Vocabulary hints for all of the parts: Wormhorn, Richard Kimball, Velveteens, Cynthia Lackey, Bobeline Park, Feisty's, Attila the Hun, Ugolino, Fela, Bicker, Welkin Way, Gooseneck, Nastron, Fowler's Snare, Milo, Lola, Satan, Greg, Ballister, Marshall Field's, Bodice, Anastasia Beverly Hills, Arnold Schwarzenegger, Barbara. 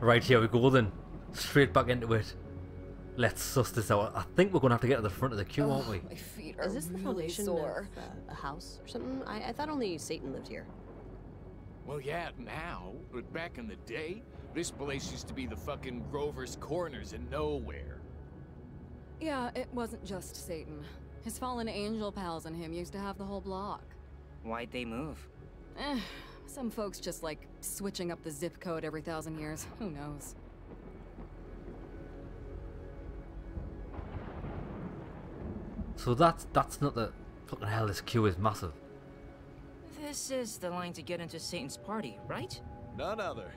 Right, here we go then. Straight back into it. Let's suss this out. I think we're going to have to get to the front of the queue, aren't we? My feet are really sore. Is this the foundation of a house or something? I thought only Satan lived here. Well, yeah, now. But back in the day, this place used to be the fucking Grover's Corners in nowhere. Yeah, it wasn't just Satan. His fallen angel pals and him used to have the whole block. Why'd they move? Some folks just like switching up the zip code every 1,000 years. Who knows? So that's not the... Fucking hell, this queue is massive. This is the line to get into Satan's party, right? None other.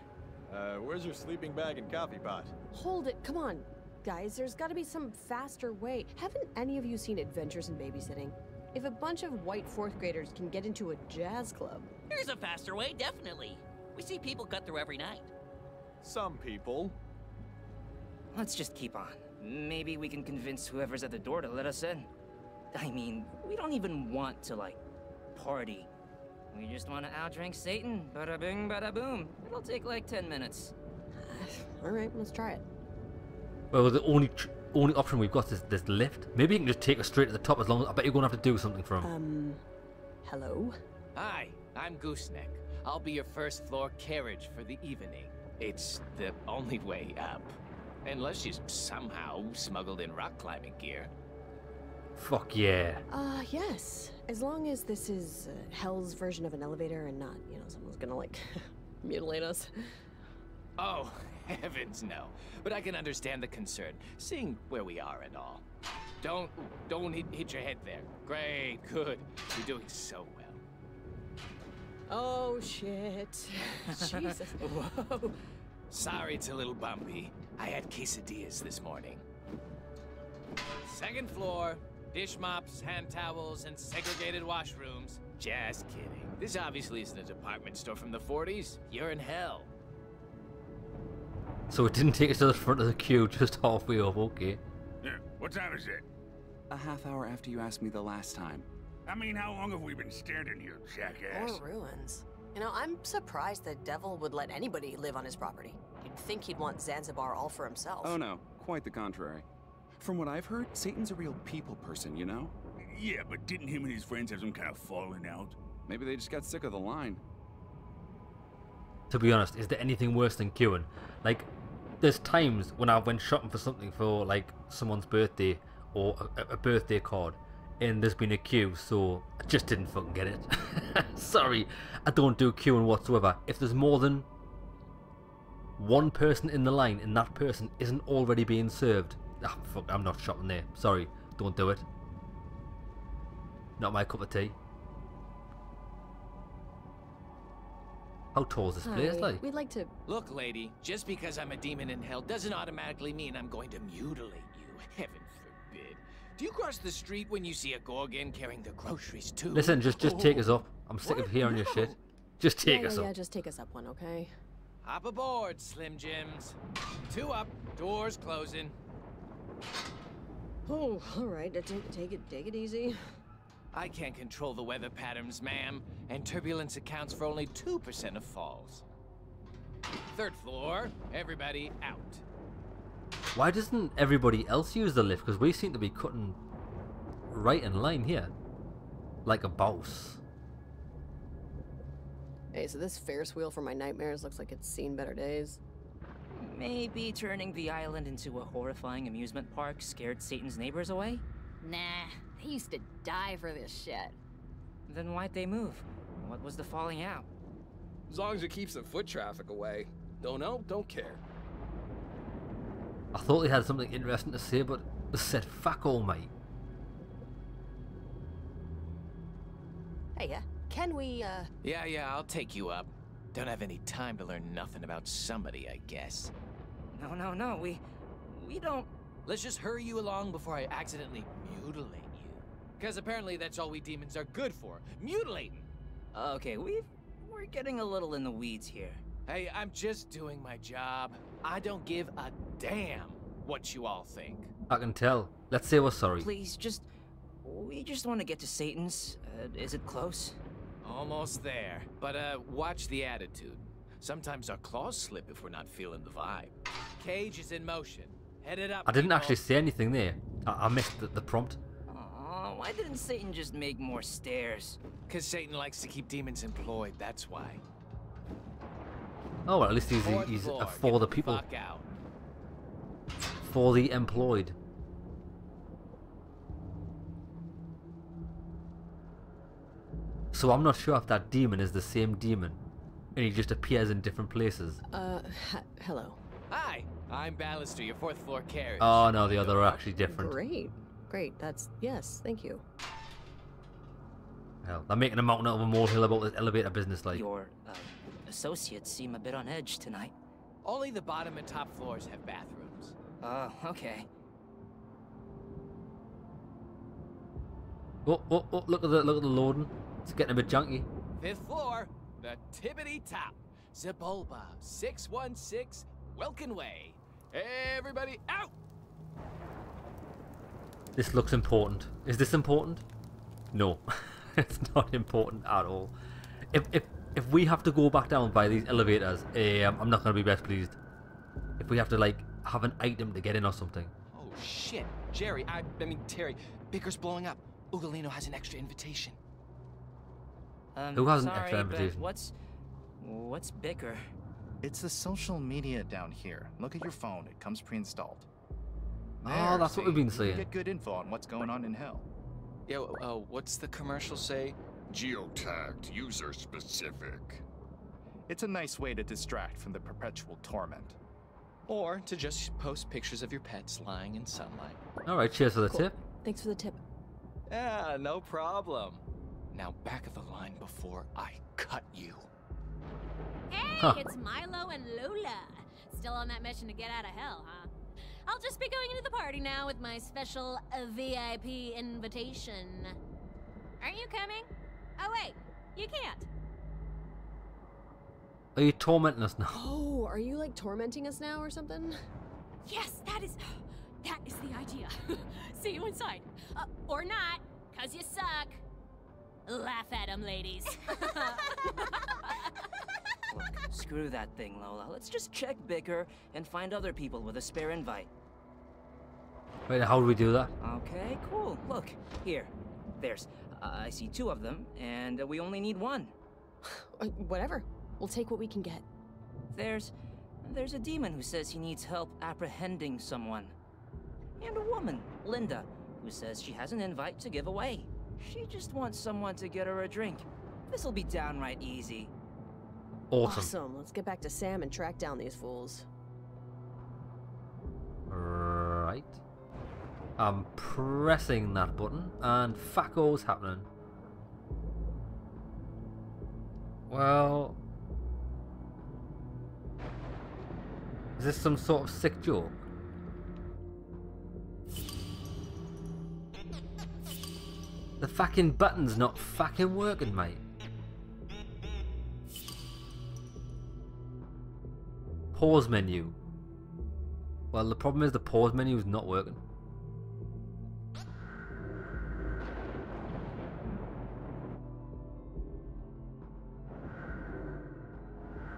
Where's your sleeping bag and coffee pot? Hold it, come on. Guys, there's gotta be some faster way. Haven't any of you seen Adventures in Babysitting? If a bunch of white fourth graders can get into a jazz club... There's a faster way, definitely. We see people cut through every night. Some people. Let's just keep on. Maybe we can convince whoever's at the door to let us in. I mean, we don't even want to, like, party. We just want to outdrink Satan. Bada bing, bada boom. It'll take like 10 minutes. Alright, let's try it. Well, the only option we've got is this lift. Maybe you can just take us straight to the top as long as... I bet you're going to have to do something for him. Hello? Hi, I'm Gooseneck. I'll be your first floor carriage for the evening. It's the only way up. Unless she's somehow smuggled in rock climbing gear. Fuck yeah. Yes. As long as this is Hell's version of an elevator and not, you know, someone's gonna, like, mutilate us. Oh, heavens no. But I can understand the concern, seeing where we are and all. Don't hit your head there. Great, good. You're doing so well. Oh, shit. Jesus. Whoa. Sorry it's a little bumpy. I had quesadillas this morning. Second floor, dish mops, hand towels, and segregated washrooms. Just kidding. This obviously isn't a department store from the 40s. You're in hell. So it didn't take us to the front of the queue, just halfway up, okay. Yeah, what time is it? A half hour after you asked me the last time. I mean, how long have we been standing here, jackass? Or ruins. You know, I'm surprised the devil would let anybody live on his property. You'd think he'd want Zanzibar all for himself. Oh no, quite the contrary. From what I've heard, Satan's a real people person, you know? Yeah, but didn't him and his friends have some kind of falling out? Maybe they just got sick of the line. To be honest, is there anything worse than queuing? Like, there's times when I went shopping for something for, like, someone's birthday or a birthday card, and there's been a queue, so I just didn't fucking get it. Sorry, I don't do queuing whatsoever. If there's more than one person in the line and that person isn't already being served, ah, fuck, I'm not shopping there. Sorry, don't do it. Not my cup of tea. How tall is this place? Like? We'd like to... Look, lady, just because I'm a demon in hell doesn't automatically mean I'm going to mutilate you. Heaven forbid. Do you cross the street when you see a Gorgon carrying the groceries too? Listen, just take us up. I'm sick of hearing your shit. Just take us up. Yeah, just take us up one, okay? Hop aboard, Slim Jims. Two up, doors closing. Oh, alright, take it easy. I can't control the weather patterns, ma'am, and turbulence accounts for only 2% of falls. Third floor, everybody out. Why doesn't everybody else use the lift? Because we seem to be cutting right in line here. Like a boss. Hey, so this Ferris wheel for my nightmares looks like it's seen better days. Maybe turning the island into a horrifying amusement park scared Satan's neighbors away? Nah, they used to die for this shit. Then why'd they move? What was the falling out? As long as it keeps the foot traffic away. Don't know, don't care. I thought they had something interesting to say, but they said fuck all, mate. Hey, yeah. Can we, Yeah, I'll take you up. Don't have any time to learn nothing about somebody, I guess. No, we don't... Let's just hurry you along before I accidentally mutilate you. Because apparently that's all we demons are good for, mutilating! Okay, we're getting a little in the weeds here. Hey, I'm just doing my job. I don't give a damn what you all think. I can tell. Let's say we're sorry. Please, we just want to get to Satan's. Is it close? Almost there, but watch the attitude. Sometimes our claws slip if we're not feeling the vibe. Cage is in motion. Headed up. I didn't actually say anything there. I missed the prompt. Oh, why didn't Satan just make more stairs? Because Satan likes to keep demons employed, that's why. Oh, well, at least he's for the people. For the employed. So I'm not sure if that demon is the same demon, and he just appears in different places. Hello. Hi, I'm Ballister, your fourth floor carriage. Oh no, the other are actually different. Great, that's, yes, thank you. Hell, I'm making a mountain out of a molehill about this elevator business like. Your associates seem a bit on edge tonight. Only the bottom and top floors have bathrooms. Okay. Oh, look at the loading. It's getting a bit junky. Fifth floor, the Tibbity Top, Zabolba, 616, Welkin Way. Everybody out! This looks important. Is this important? No, it's not important at all. If we have to go back down by these elevators, I'm not going to be best pleased. If we have to, like, have an item to get in or something. Oh, shit. Terry, Bicker's blowing up. Ugolino has an extra invitation. Who has an extra invitation? What's Bicker? It's the social media down here. Look at your phone. It comes pre-installed. Oh, that's what we've been saying. Get good info on what's going on in hell. Yeah, what's the commercial say? Geotagged, user specific. It's a nice way to distract from the perpetual torment. Or to just post pictures of your pets lying in sunlight. All right, cheers for the tip. Thanks for the tip. Yeah, no problem. Now back of the line before I cut you. Hey, it's Milo and Lola. Still on that mission to get out of hell, huh? I'll just be going into the party now with my special VIP invitation. Aren't you coming? Oh wait, you can't. Are you tormenting us now? Oh, are you like tormenting us now or something? Yes, that is the idea. See you inside. Or not, cause you suck. Laugh at him, ladies. Look, screw that thing, Lola. Let's just check Bicker and find other people with a spare invite. Wait, how do we do that? Okay, cool. Look, here. There's, I see two of them, and we only need one. Whatever. We'll take what we can get. There's a demon who says he needs help apprehending someone. And a woman, Linda, who says she has an invite to give away. She just wants someone to get her a drink. This'll be downright easy. Awesome. Let's get back to Sam and track down these fools. Right. I'm pressing that button and fuck-all's happening. Well... is this some sort of sick joke? The fucking button's not fucking working, mate. Pause menu. Well, the problem is the pause menu is not working.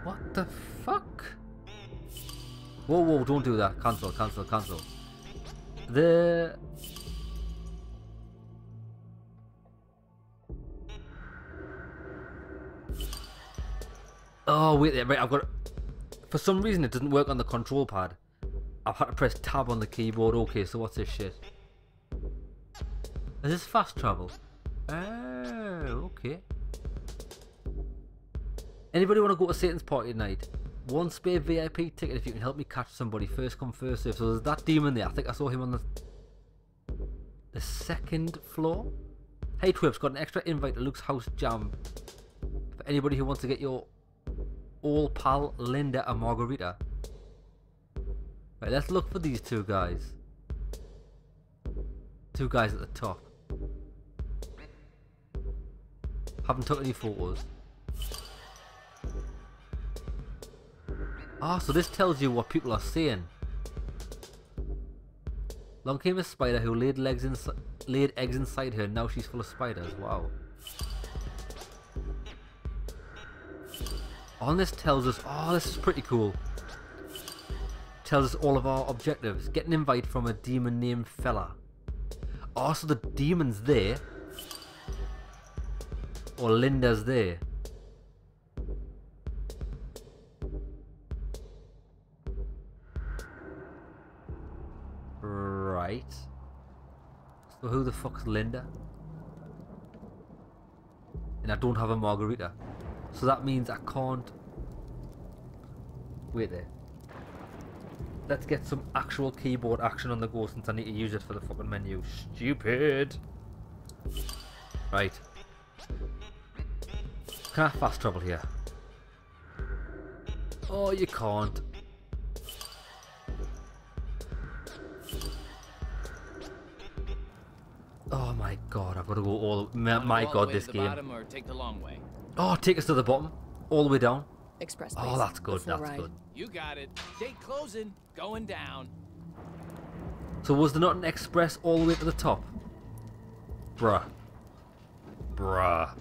What the fuck? Whoa, whoa, don't do that. Cancel, cancel, cancel. Oh, wait there, right, I've got... for some reason it doesn't work on the control pad. I've had to press tab on the keyboard. Okay, so what's this shit? Is this fast travel? Oh, okay. Anybody want to go to Satan's party tonight? One spare VIP ticket if you can help me catch somebody. First come, first serve. So there's that demon there. I think I saw him on the second floor. Hey, Twips, got an extra invite to Luke's house jam. For anybody who wants to get your... old pal Linda and Margarita. Right, let's look for these two guys. Two guys at the top. Haven't took any photos. Ah, so this tells you what people are saying. Long came a spider who laid eggs inside her. Now she's full of spiders. Wow. On this tells us, oh, this is pretty cool. Tells us all of our objectives. Get an invite from a demon named Fela. Oh, so the demon's there. Or Linda's there. Right. So who the fuck's Linda? And I don't have a margarita. So that means I can't... Wait there. Let's get some actual keyboard action on the go since I need to use it for the fucking menu. Stupid! Right. Can I fast travel here? Oh, you can't. Oh my god, I've got to go all the way. My god, this game. Oh, take us to the bottom. All the way down. Express. Oh, that's good, that's good. You got it. Gate closing, going down. So was there not an express all the way to the top? Bruh. Bruh.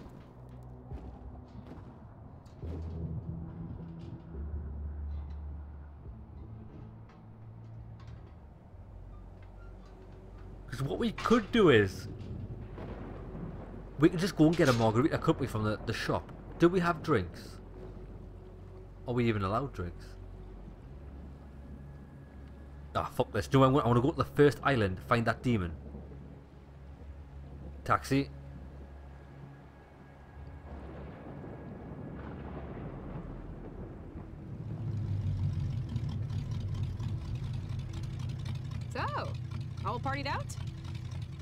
Because what we could do is... we could just go and get a margarita, couldn't we, from the shop? Do we have drinks? Are we even allowed drinks? Ah, fuck this. Do you know what I want to go to the first island, find that demon. Taxi. So, all partied out?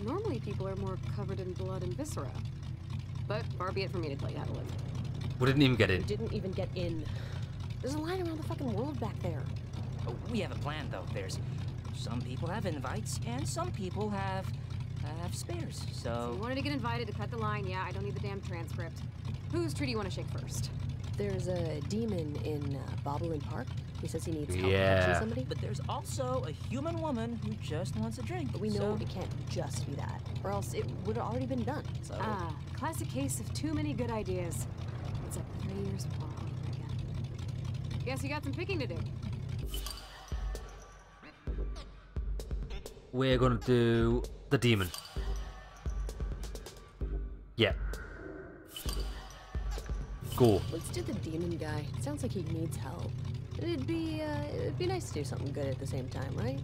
Normally people are more covered in blood and viscera. But far be it for me to tell you how to live. We didn't even get in. We didn't even get in. There's a line around the fucking world back there. Oh, we have a plan though. There's some people have invites and some people have spares. So you wanted to get invited to cut the line, yeah, I don't need the damn transcript. Whose tree do you want to shake first? There's a demon in Bobeline Park. He says he needs help catching somebody. But there's also a human woman who just wants a drink. But we know we can't just do that, or else it would have already been done. So. Ah, classic case of too many good ideas. It's like 3 years before all over again. Guess you got some picking to do. We're gonna do the demon. Yeah. Go. Let's do the demon guy. Sounds like he needs help. It'd be nice to do something good at the same time, right?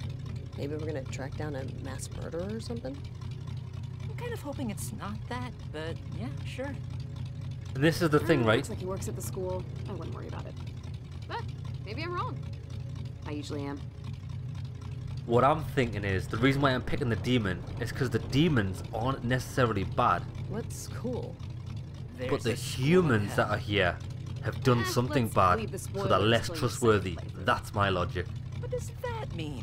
Maybe we're gonna track down a mass murderer or something. I'm kind of hoping it's not that, but yeah, sure. And this is the thing, right? Looks like he works at the school. I wouldn't worry about it. But maybe I'm wrong. I usually am. What I'm thinking is the reason why I'm picking the demon is because the demons aren't necessarily bad. What's cool? But the humans that are here have done something bad, so they're less trustworthy. That's my logic. What does that mean?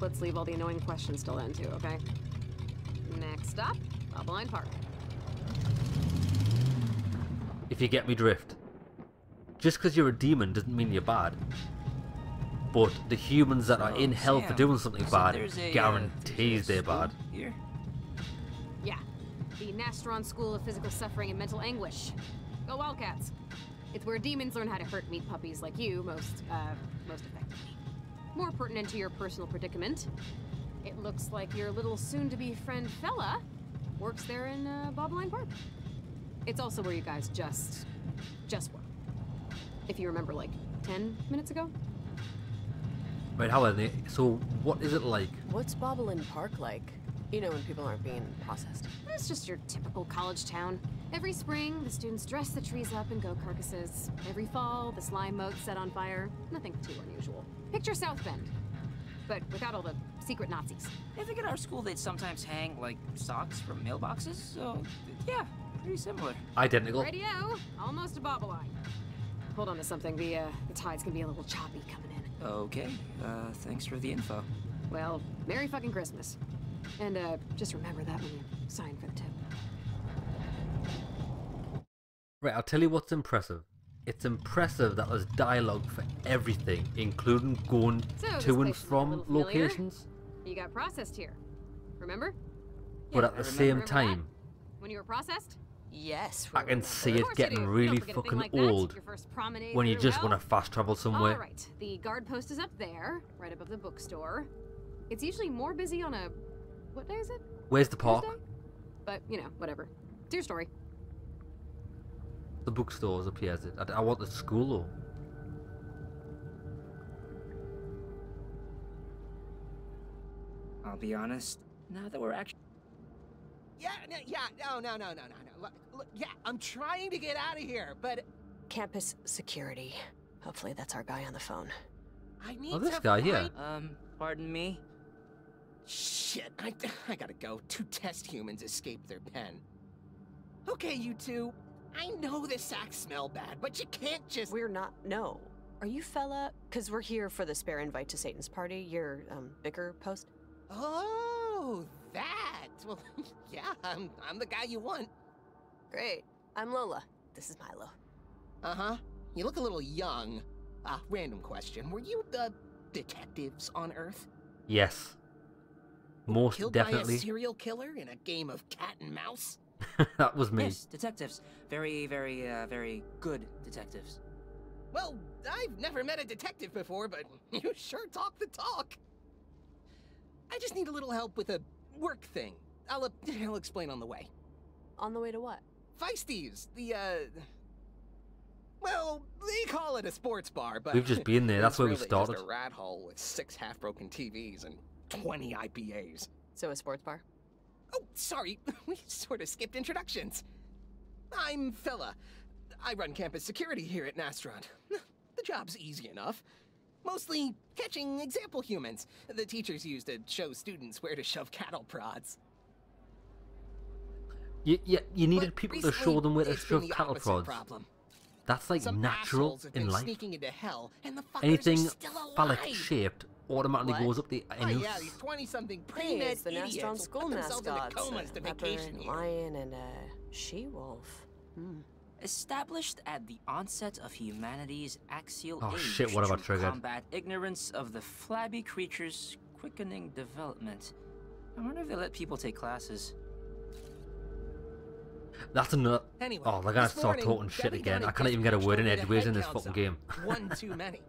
Let's leave all the annoying questions till then, too, okay? Next up, Bobeline Park. If you get me drift. Just because you're a demon doesn't mean you're bad. But the humans that are in hell for doing something bad guarantees they're bad. Here? Yeah. The Nastron School of Physical Suffering and Mental Anguish. Go Wildcats! It's where demons learn how to hurt meat puppies like you most effectively. More pertinent to your personal predicament, it looks like your little soon-to-be friend Fela works there in Bobeline Park. It's also where you guys just were. If you remember, like 10 minutes ago. Right, how are they? So, what is it like? What's Bobeline Park like? You know, when people aren't being processed. It's just your typical college town. Every spring, the students dress the trees up in goat carcasses. Every fall, the slime moat's set on fire. Nothing too unusual. Picture South Bend, but without all the secret Nazis. I think at our school they'd sometimes hang, like, socks from mailboxes, so yeah, pretty similar. Identical. Radio, almost a Bobeline. Hold on to something, the tide's gonna be a little choppy coming in. Okay, thanks for the info. Well, Merry fucking Christmas. And just remember that when you sign for the tip. Right, I'll tell you what's impressive. It's impressive that there's dialogue for everything, including going to and from locations. You got processed here, remember? But at the same time, when you were processed, Yes. I can see it getting really fucking old when you just want to fast travel somewhere. All right, the guard post is up there, right above the bookstore. It's usually more busy on a... what day is it? Where's the park? Tuesday? But, you know, whatever. It's your story. The bookstore's up here, is it? I want the school, though. I'll be honest, now that we're actually... No. Look, yeah, I'm trying to get out of here, but... Campus security. Hopefully that's our guy on the phone. I need this guy here. Pardon me? Shit, I gotta go. Two test humans escaped their pen. Okay, you two. I know the sacks smell bad, but you can't just... We're not... No. Are you Fela? Because we're here for the spare invite to Satan's party, your, Bicker post. Oh, that! Well, yeah, I'm the guy you want. Great. I'm Lola. This is Milo. Uh-huh. You look a little young. Random question. Were you the detectives on Earth? Yes. Most definitely. Killed by a serial killer in a game of cat and mouse? That was me. Yes, detectives. Very good detectives. Well, I've never met a detective before, but you sure talk the talk. I just need a little help with a work thing. I'll explain on the way. On the way to what? Feisty's, the, well, they call it a sports bar, but... We've just been there, that's where we started. It's really just a rat hole with 6 half-broken TVs and 20 IPAs. So a sports bar? Oh, sorry, we sort of skipped introductions. I'm Fela. I run campus security here at Nastron. The job's easy enough. Mostly catching example humans. The teachers used to show students where to shove cattle prods. You needed people to show them where to shove cattle prods. Problem. That's like some natural in life. Sneaking into hell, and the anything phallic shaped automatically goes up the anus. Yeah, these 20-something pre-med idiots put themselves into comas to vacation here. Lion and a she-wolf. Hmm. Established at the onset of humanity's axial age to combat ignorance of the flabby creature's quickening development. I wonder if they let people take classes. That's enough. Anyway, oh, they're gonna start talking shit again. I can't even get a word in edgeways in this fucking game. One too many.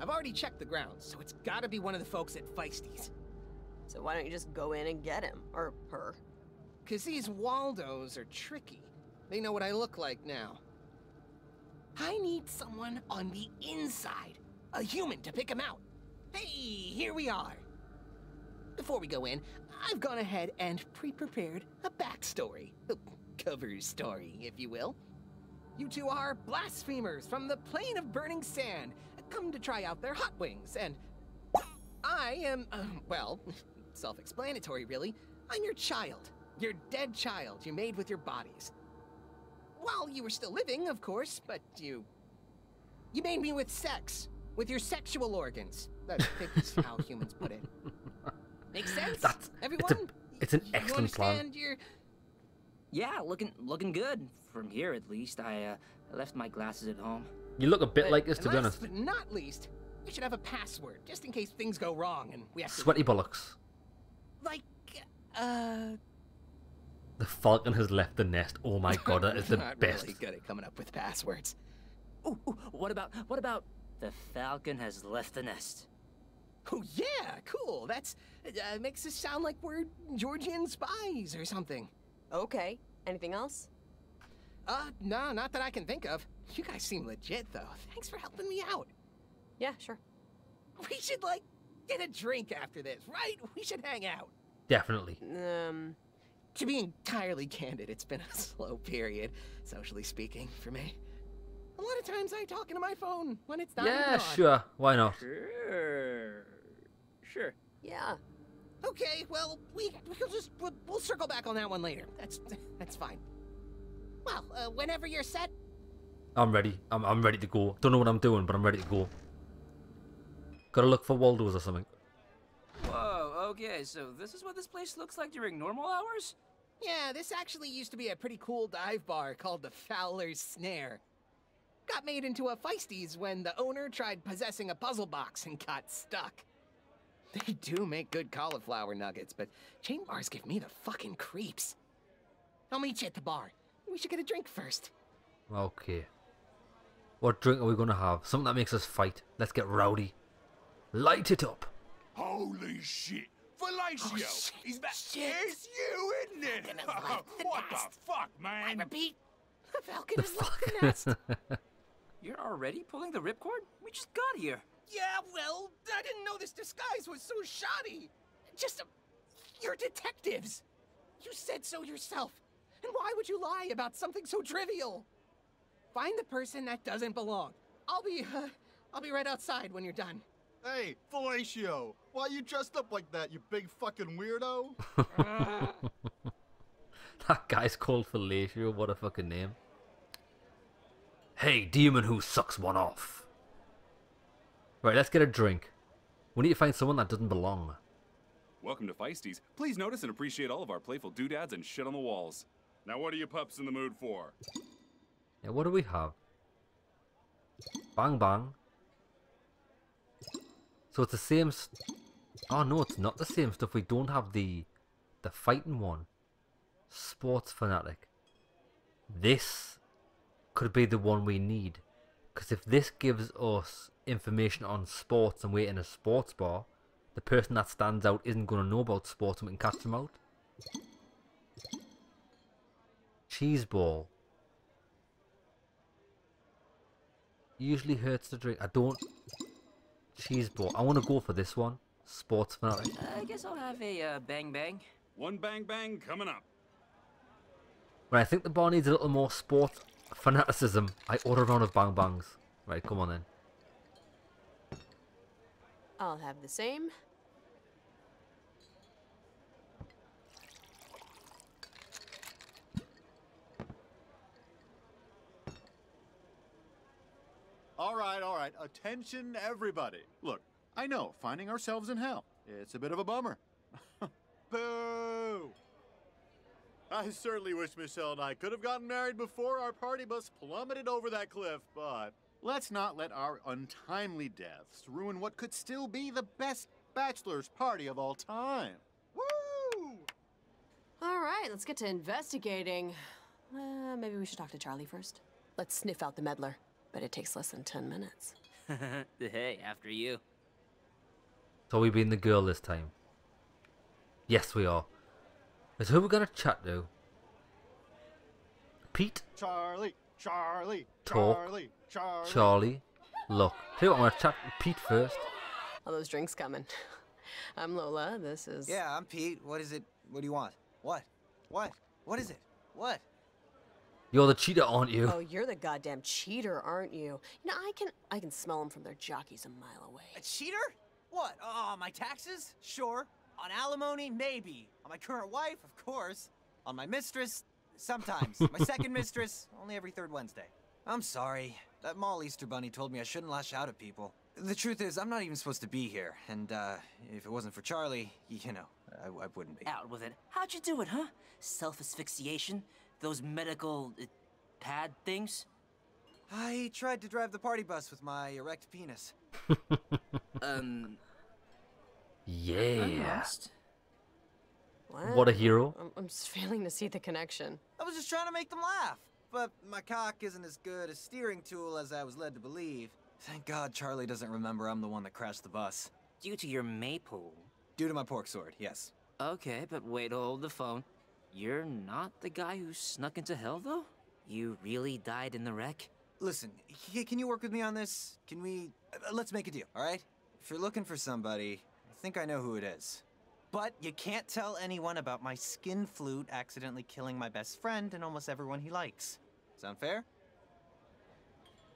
I've already checked the grounds, so it's gotta be one of the folks at Feisty's. So why don't you just go in and get him, or her? Cause these Waldos are tricky. They know what I look like now. I need someone on the inside. A human to pick him out. Hey, here we are. Before we go in, I've gone ahead and pre-prepared a backstory. Cover story, if you will. You two are blasphemers from the plain of burning sand. Come to try out their hot wings, and... I am, well, self-explanatory, really. I'm your child. Your dead child you made with your bodies. Well, you were still living, of course, but you made me with sex. With your sexual organs. I think that's how humans put it. Make sense? That's, everyone? It's an excellent plan. Yeah, looking good. From here, at least. I left my glasses at home. You look a bit like this, to be honest. But not least, we should have a password, just in case things go wrong and we have to... Sweaty bollocks. Like, The falcon has left the nest. Oh my god, that is the best. Really good at coming up with passwords. Ooh, what about the falcon has left the nest? Oh yeah, cool. That's makes us sound like we're Georgian spies or something. Okay. Anything else? No, not that I can think of. You guys seem legit though. Thanks for helping me out. Yeah, sure. We should like get a drink after this, right? We should hang out. Definitely. To be entirely candid, it's been a slow period, socially speaking, for me. A lot of times I talk into my phone when it's not. Yeah, sure. Why not? Sure. Yeah. Okay. Well, we'll circle back on that one later. That's fine. Well, whenever you're set. I'm ready. I'm ready to go. Don't know what I'm doing, but I'm ready to go. Gotta look for Waldo's or something. Whoa. Okay. So this is what this place looks like during normal hours? Yeah, this actually used to be a pretty cool dive bar called the Fowler's Snare. Got made into a Feisty's when the owner tried possessing a puzzle box and got stuck. They do make good cauliflower nuggets, but chain bars give me the fucking creeps. I'll meet you at the bar. We should get a drink first. Okay. What drink are we going to have? Something that makes us fight. Let's get rowdy. Light it up. Holy shit. Fellatio. Oh, shit. He's back. Shit. It's you, isn't it? What the fuck, man? I repeat. The Falcon has left the nest. You're already pulling the ripcord? We just got here. Yeah, well, I didn't know this disguise was so shoddy. Just you're detectives. You said so yourself. And why would you lie about something so trivial? Find the person that doesn't belong. I'll be right outside when you're done. Hey, Fellatio, why are you dressed up like that, you big fucking weirdo? That guy's called Fellatio, what a fucking name. Hey, demon who sucks one off. Right, let's get a drink. We need to find someone that doesn't belong. Welcome to Feisty's. Please notice and appreciate all of our playful doodads and shit on the walls. Now what are you pups in the mood for? Yeah, what do we have? Bang bang. So it's the same... Oh no, it's not the same stuff. We don't have the fighting one. Sports fanatic. This could be the one we need. Because if this gives us information on sports and we're in a sports bar, the person that stands out isn't going to know about sports and we can catch them out. Cheese ball. Usually hurts to drink. I don't... Cheese ball. I want to go for this one. Sports fanatic. I guess I'll have a bang bang. One bang bang coming up. Right, I think the bar needs a little more sports fanaticism. I order a round of bang bangs. Right, come on then. I'll have the same. All right, attention everybody. Look, I know, finding ourselves in hell. It's a bit of a bummer. Boo! I certainly wish Michelle and I could have gotten married before our party bus plummeted over that cliff, but let's not let our untimely deaths ruin what could still be the best bachelor's party of all time. Woo! All right, let's get to investigating. Maybe we should talk to Charlie first. Let's sniff out the meddler. But it takes less than 10 minutes. Hey, after you. So we being the girl this time. Yes, we are. Is who we're gonna chat to? Pete. Charlie. Talk. Charlie. Look. Hey, I'm gonna chat to Pete first. All those drinks coming. I'm Lola. This is. Yeah, I'm Pete. What is it? What do you want? What? What is it? What? You're the cheater, aren't you? Oh, you're the goddamn cheater, aren't you? You know, I can smell them from their jockeys a mile away. A cheater? What? On my taxes? Sure. On alimony? Maybe. On my current wife? Of course. On my mistress? Sometimes. My second mistress? Only every third Wednesday. I'm sorry. That mall Easter bunny told me I shouldn't lash out at people. The truth is, I'm not even supposed to be here. And, if it wasn't for Charlie, you know, I wouldn't be. Out with it. How'd you do it, huh? Self-asphyxiation? Those medical pad things? I tried to drive the party bus with my erect penis. Yeah. I'm lost. What? What a hero. I'm just failing to see the connection. I was just trying to make them laugh. But my cock isn't as good a steering tool as I was led to believe. Thank God Charlie doesn't remember I'm the one that crashed the bus. Due to your maypole. Due to my pork sword, yes. Okay, but wait, hold the phone. You're not the guy who snuck into hell, though? You really died in the wreck? Listen, can you work with me on this? Can we... let's make a deal, all right? If you're looking for somebody, I think I know who it is. But you can't tell anyone about my skin flute accidentally killing my best friend and almost everyone he likes. Sound fair?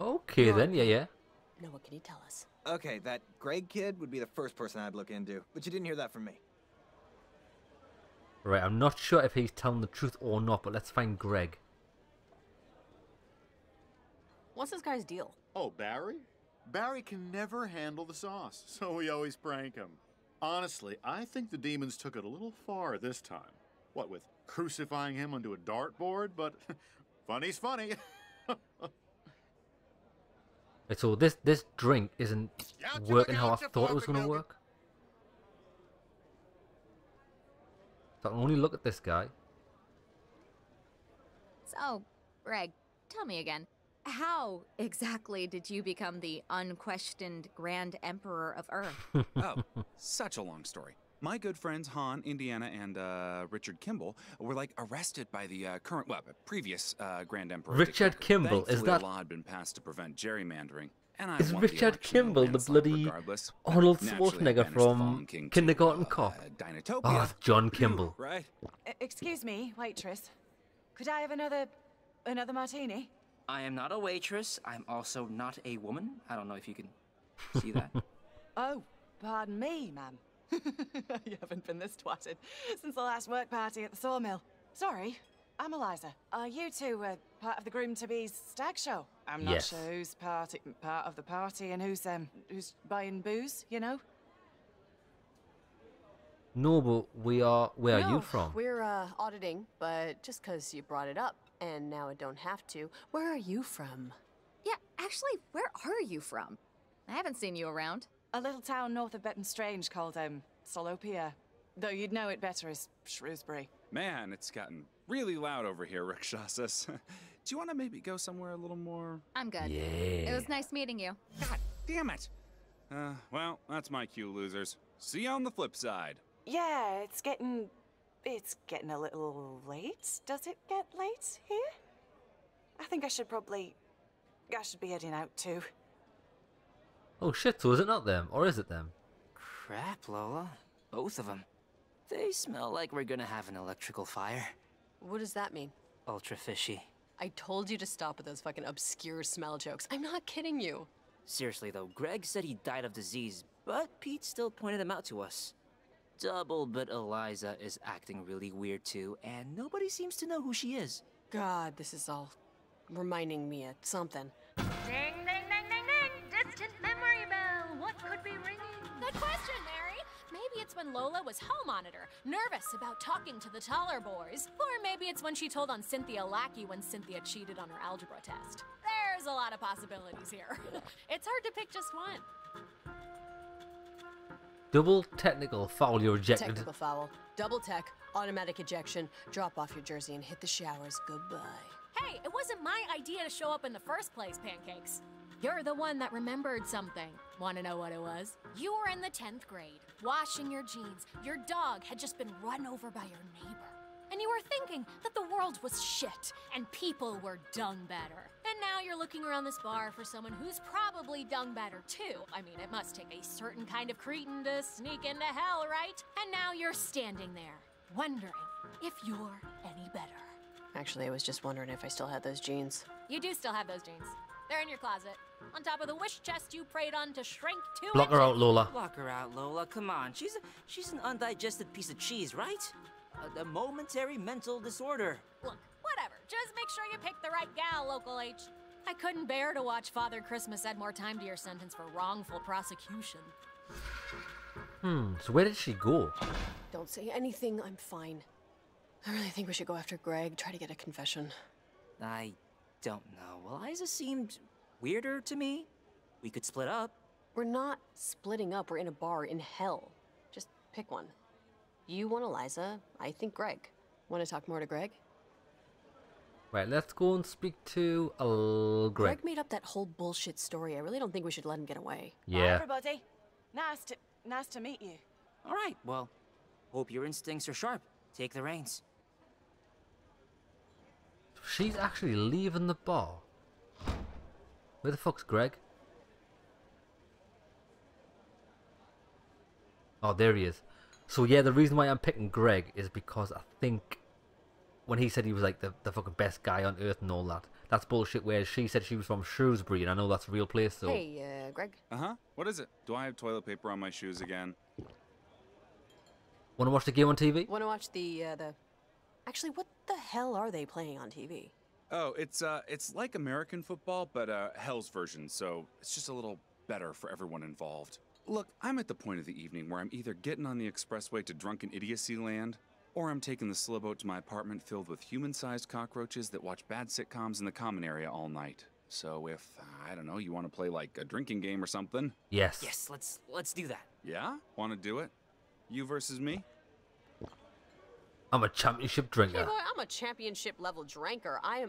Okay, then, yeah. Now, what can you tell us? Okay, that Greg kid would be the first person I'd look into, but you didn't hear that from me. Right, I'm not sure if he's telling the truth or not, but let's find Greg. What's this guy's deal? Oh, Barry? Barry can never handle the sauce, so we always prank him. Honestly, I think the demons took it a little far this time. What with crucifying him onto a dartboard, but funny's funny. Right, so this drink isn't working how I thought it was going to work. So I can only look at this guy. So, Greg, tell me again, how exactly did you become the unquestioned Grand Emperor of Earth? Oh, such a long story. My good friends Han, Indiana, and Richard Kimball were like arrested by the previous Grand Emperor. Richard Kimball, is that? Law had been passed to prevent gerrymandering. And I is Richard Kimball the bloody Arnold Schwarzenegger from Kindergarten Cop? Oh, it's John Kimball. Right. Excuse me, waitress. Could I have another martini? I am not a waitress. I'm also not a woman. I don't know if you can see that. Oh, pardon me, ma'am. You haven't been this twatted since the last work party at the sawmill. Sorry, I'm Eliza. Are you two part of the groom-to-be's stag show? I'm not sure who's part of the party and who's buying booze, you know? No, but where are you from? We're auditing, but just because you brought it up and now I don't have to. Where are you from? Yeah, actually, where are you from? I haven't seen you around. A little town north of Betton Strange called Solopia, though you'd know it better as Shrewsbury. Man, it's gotten really loud over here, Rikshasas. Do you want to maybe go somewhere a little more? I'm good. Yeah. It was nice meeting you. God damn it. Well, that's my cue, losers. See you on the flip side. Yeah, it's getting a little late. Does it get late here? I think I should be heading out too. Oh shit, so is it not them? Or is it them? Crap, Lola. Both of them. They smell like we're gonna have an electrical fire. What does that mean? Ultra fishy. I told you to stop with those fucking obscure smell jokes. I'm not kidding you. Seriously though, Greg said he died of disease, but Pete still pointed them out to us. Double but Eliza is acting really weird too, and nobody seems to know who she is. God, this is all reminding me of something. Dang, dang, dang, dang, dang! Distant memory bell! What could be ringing? Good question, Mary! Maybe it's when Lola was hall monitor, nervous about talking to the taller boys. Or maybe it's when she told on Cynthia Lackey when Cynthia cheated on her algebra test. There's a lot of possibilities here. It's hard to pick just one. Double technical foul, you're ejected. Technical foul, double tech, automatic ejection, drop off your jersey and hit the showers, goodbye. Hey, it wasn't my idea to show up in the first place, Pancakes. You're the one that remembered something. Want to know what it was? You were in the 10th grade, washing your jeans. Your dog had just been run over by your neighbor. And you were thinking that the world was shit and people were dung better. And now you're looking around this bar for someone who's probably dung better too. I mean, it must take a certain kind of cretin to sneak into hell, right? And now you're standing there, wondering if you're any better. Actually, I was just wondering if I still had those jeans. You do still have those jeans. They're in your closet, on top of the wish chest you prayed on to shrink to. Block her out, Lola. Block her out, Lola. Come on, she's an undigested piece of cheese, right? A momentary mental disorder. Look, whatever. Just make sure you pick the right gal, Local H. I couldn't bear to watch Father Christmas add more time to your sentence for wrongful prosecution. So where did she go? Don't say anything. I'm fine. I really think we should go after Greg, try to get a confession. I don't know. Eliza seemed weirder to me. We could split up. We're not splitting up. We're in a bar in hell. Just pick one. You want Eliza, I think Greg. Want to talk more to Greg? Right, let's go and speak to Greg. Greg made up that whole bullshit story. I really don't think we should let him get away. Yeah. Hi, everybody. Nice to meet you. All right, well, hope your instincts are sharp. Take the reins. She's actually leaving the bar. Where the fuck's Greg? Oh, there he is. So yeah, the reason why I'm picking Greg is because I think when he said he was like the fucking best guy on earth and all that, that's bullshit. Where she said she was from Shrewsbury, and I know that's a real place. So hey, Greg. What is it? Do I have toilet paper on my shoes again? Want to watch the game on TV? Want to watch the? Actually, what the hell are they playing on TV? Oh, it's like American football, but hell's version. So it's just a little better for everyone involved. Look, I'm at the point of the evening where I'm either getting on the expressway to drunken idiocy land, or I'm taking the slowboat to my apartment filled with human-sized cockroaches that watch bad sitcoms in the common area all night. So if, I don't know, you want to play like a drinking game or something? Yes. Yes, let's do that. Yeah? Want to do it? You versus me? I'm a championship drinker. Hey boy, I'm a championship level drinker. I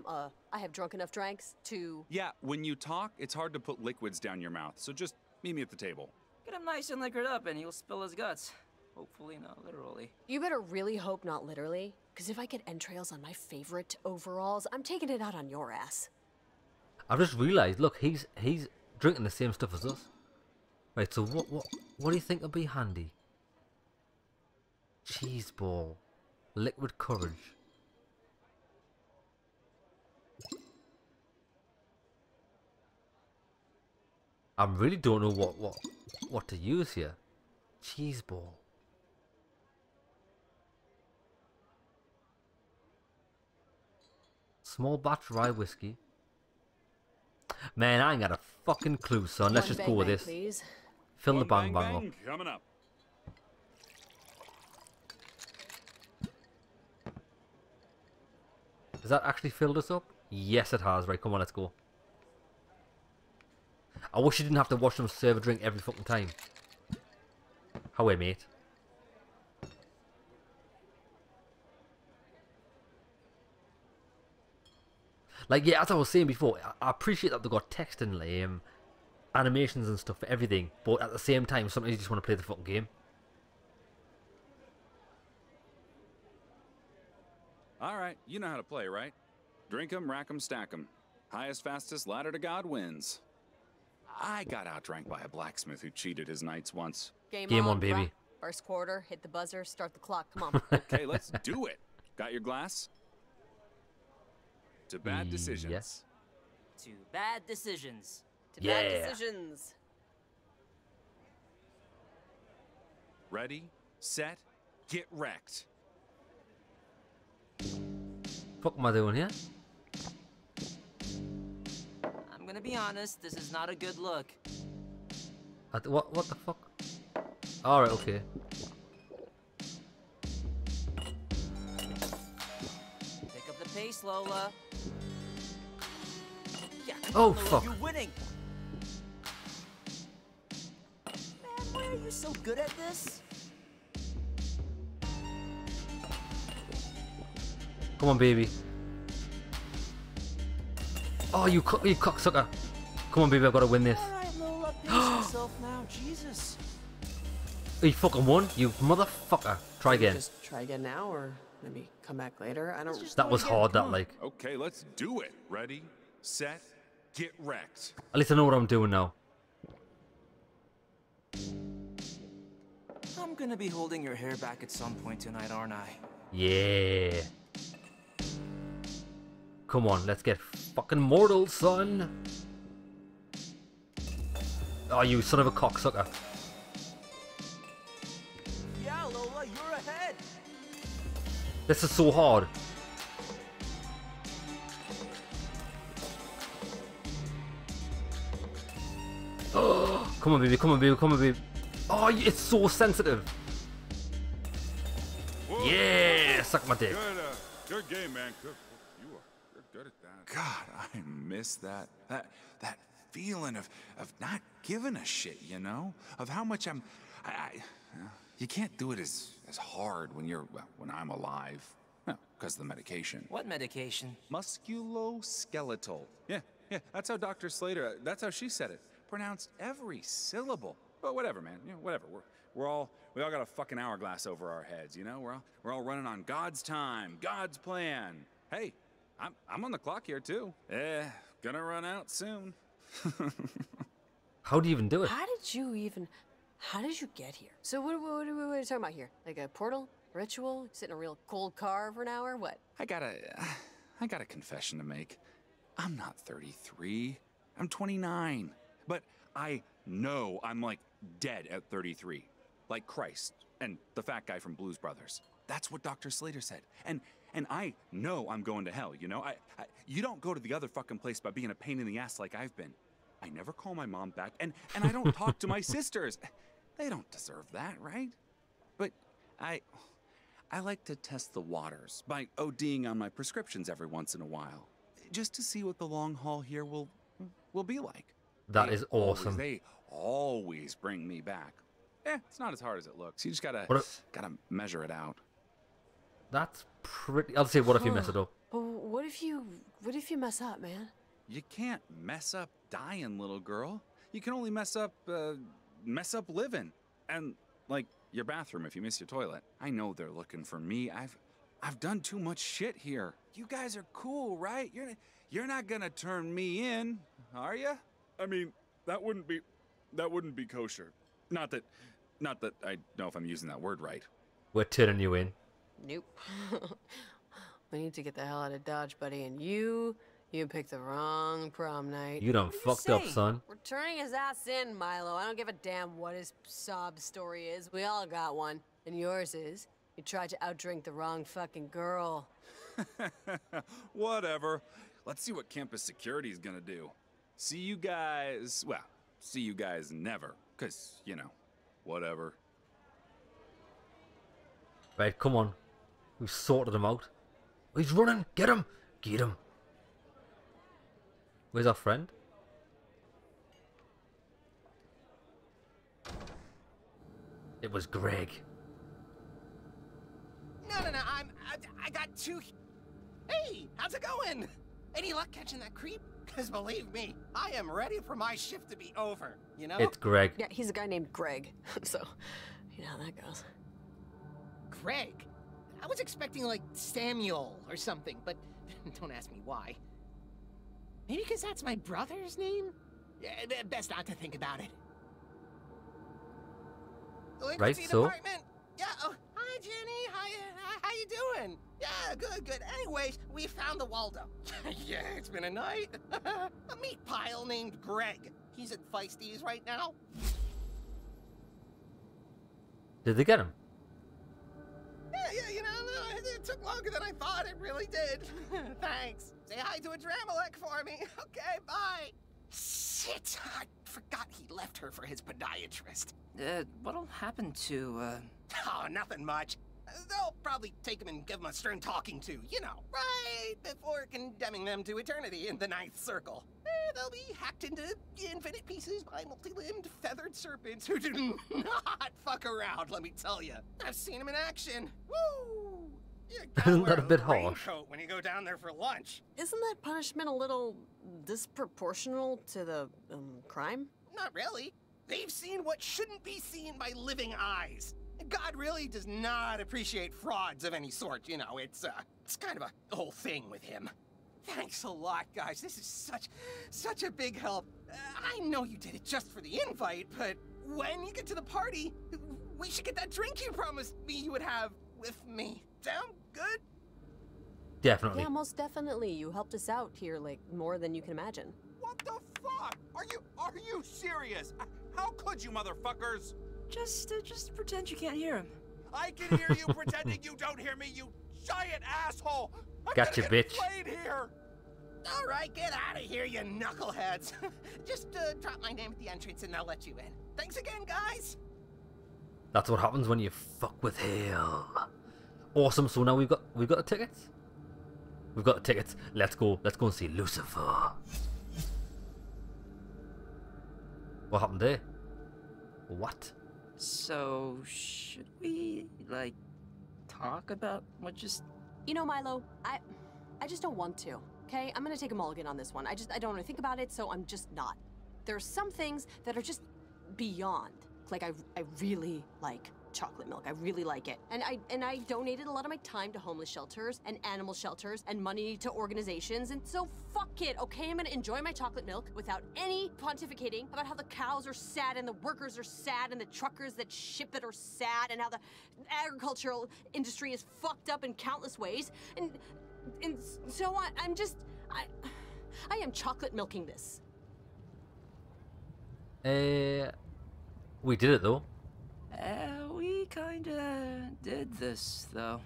have drunk enough drinks to... Yeah, when you talk, it's hard to put liquids down your mouth, so just meet me at the table. Get him nice and liquored up and he'll spill his guts. Hopefully not literally. You better really hope not literally, because if I get entrails on my favorite overalls, I'm taking it out on your ass. I've just realized, look, he's drinking the same stuff as us. Right, so what do you think would be handy? Cheese ball. Liquid courage. I really don't know what to use here. Cheese ball. Small batch rye whiskey. Man, I ain't got a fucking clue, son. Let's just go with this. Please. Fill the bang bang up. Coming up. Has that actually filled us up? Yes, it has. Right, come on, let's go. I wish you didn't have to watch them serve a drink every fucking time. How are you, mate? Like, yeah, as I was saying before, I appreciate that they've got text and animations and stuff for everything, but at the same time, sometimes you just want to play the fucking game. All right, you know how to play, right? Drink 'em, rack 'em, stack 'em. Highest, fastest ladder to God wins. I got outdrank by a blacksmith who cheated his knights once. Game on, baby. First quarter, hit the buzzer, start the clock. Come on. Okay, let's do it. Got your glass? To bad decisions. Yes. To bad decisions. To bad decisions. Ready, set, get wrecked. What am I doing here? I'm gonna be honest, this is not a good look. What the fuck? Alright, okay. Pick up the pace, Lola. Yeah, oh, Lola, fuck. You're winning. Man, why are you so good at this? Come on, baby. Oh, you cocksucker. Come on, baby, I've got to win this. All right, Lola, pace yourself now. Jesus. You fucking won, you motherfucker. Try again. Just try again now, or maybe come back later. I don't. That was hard, that like. Okay, let's do it. Ready, set, get wrecked. At least I know what I'm doing now. I'm gonna be holding your hair back at some point tonight, aren't I? Yeah. Come on, let's get fucking mortal, son. Oh, you son of a cocksucker. Yeah, Lola, you're ahead. This is so hard. Oh, come on, baby, come on, baby, come on, baby. Oh, it's so sensitive. Whoa. Yeah, suck my dick. Good game, man. Good at that. God, I miss that. That feeling of not giving a shit, you know? Of how much you can't do it as hard when you're, well, when I'm alive. Well, because of the medication. What medication? Musculoskeletal. Yeah, that's how Dr. Slater, that's how she said it. Pronounced every syllable. But whatever, man, you know, whatever. We all got a fucking hourglass over our heads, you know? We're all running on God's time, God's plan. Hey. I'm on the clock here too. Yeah, gonna run out soon. How do you even do it? How did you get here? So what are we talking about here? Like a portal? Ritual? Sit in a real cold car for an hour? What? I got a confession to make. I'm not 33. I'm 29. But I know I'm like dead at 33. Like Christ and the fat guy from Blues Brothers. That's what Dr. Slater said. And I know I'm going to hell, you know? You don't go to the other fucking place by being a pain in the ass like I've been. I never call my mom back, and I don't talk to my sisters. They don't deserve that, right? But I like to test the waters by ODing on my prescriptions every once in a while, just to see what the long haul here will be like. That is awesome. They always bring me back. Eh, it's not as hard as it looks. You just gotta measure it out. That's pretty... I'll say, what if you mess it up? What if you mess up, man? You can't mess up dying, little girl. You can only mess up living. And, like, your bathroom if you miss your toilet. I know they're looking for me. I've done too much shit here. You guys are cool, right? You're not gonna turn me in, are you? I mean, that wouldn't be kosher. Not that I know if I'm using that word right. We're turning you in. Nope. We need to get the hell out of Dodge, buddy. And you picked the wrong prom night. You done fucked up, son. We're turning his ass in, Milo. I don't give a damn what his sob story is. We all got one, and yours is you tried to outdrink the wrong fucking girl. Whatever. Let's see what campus security is gonna do. See you guys. Well, see you guys never, cause you know, whatever. Right, come on. We've sorted him out. He's running. Get him. Get him. Where's our friend? It was Greg. No. I got two. Hey, how's it going? Any luck catching that creep? Because believe me, I am ready for my shift to be over. You know? It's Greg. Yeah, he's a guy named Greg. So, you know how that goes. Greg? I was expecting, like, Samuel or something, but don't ask me why. Maybe because that's my brother's name? Yeah, best not to think about it. Right, so? Department. Yeah, oh, hi, Jenny. How you doing? Yeah, good. Anyways, we found the Waldo. Yeah, it's been a night. A meat pile named Greg. He's at Feisty's right now. Did they get him? Yeah, you know, it took longer than I thought. It really did. Thanks. Say hi to a Dramalek for me. Okay, bye. Shit, I forgot he left her for his podiatrist. What'll happen to, Oh, nothing much. They'll probably take him and give him a stern talking to, you know, right before condemning them to eternity in the ninth circle. They'll be hacked into infinite pieces by multi-limbed feathered serpents who do not fuck around, let me tell you. I've seen them in action. Woo! Isn't that a bit harsh? When you go down there for lunch. Isn't that punishment a little disproportional to the crime? Not really. They've seen what shouldn't be seen by living eyes. God really does not appreciate frauds of any sort, you know. It's kind of a whole thing with him. Thanks a lot, guys. This is such a big help. I know you did it just for the invite, but when you get to the party, we should get that drink you promised me you would have with me. Sound good? Definitely. Yeah, most definitely. You helped us out here, like, more than you can imagine. What the fuck? Are you serious? How could you, motherfuckers? Just pretend you can't hear him. I can hear you pretending you don't hear me, you giant asshole! I'm gotcha, bitch. Here. All right, get out of here, you knuckleheads. Just drop my name at the entrance and they'll let you in. Thanks again, guys. That's what happens when you fuck with him. Awesome. So now we've got the tickets. We've got the tickets. Let's go. Let's go and see Lucifer. What happened there? What? So, should we, like, talk about what just... You know, Milo, I just don't want to, okay? I'm gonna take a mulligan on this one. I don't want to think about it, so I'm just not. There are some things that are just beyond. Like, I really like chocolate milk. I really like it. And I donated a lot of my time to homeless shelters and animal shelters and money to organizations, and so fuck it, okay? I'm gonna enjoy my chocolate milk without any pontificating about how the cows are sad and the workers are sad and the truckers that ship it are sad and how the agricultural industry is fucked up in countless ways and so on. I am chocolate milking this. We did it though. We kinda did this, though.